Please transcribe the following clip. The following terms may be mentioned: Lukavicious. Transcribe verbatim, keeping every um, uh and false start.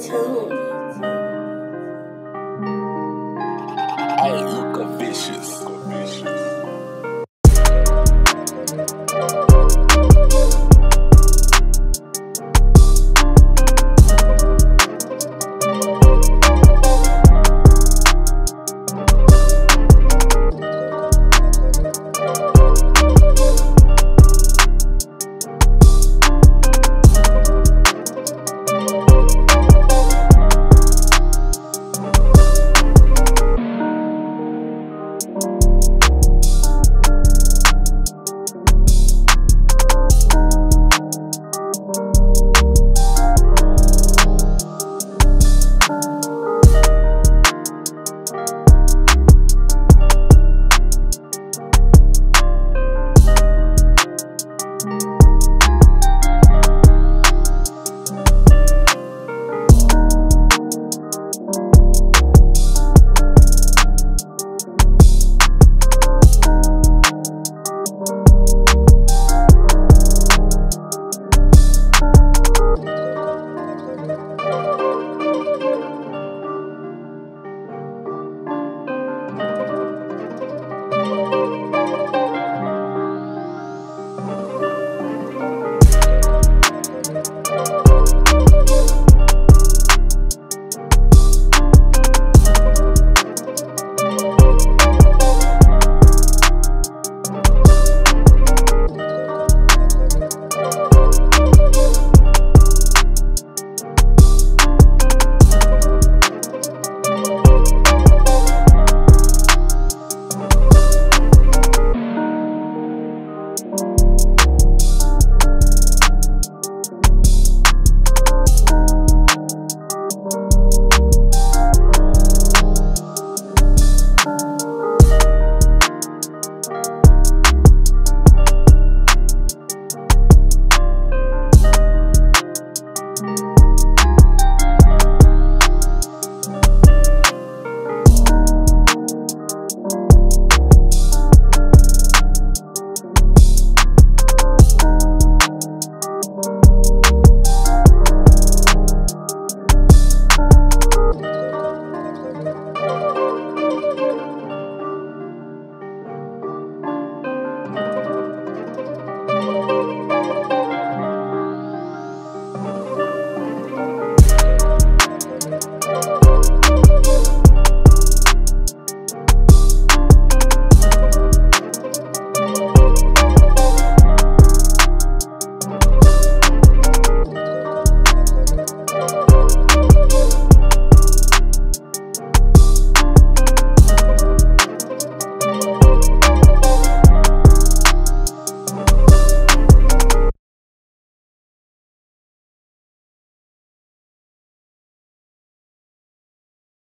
too. Hey, Lukavicious.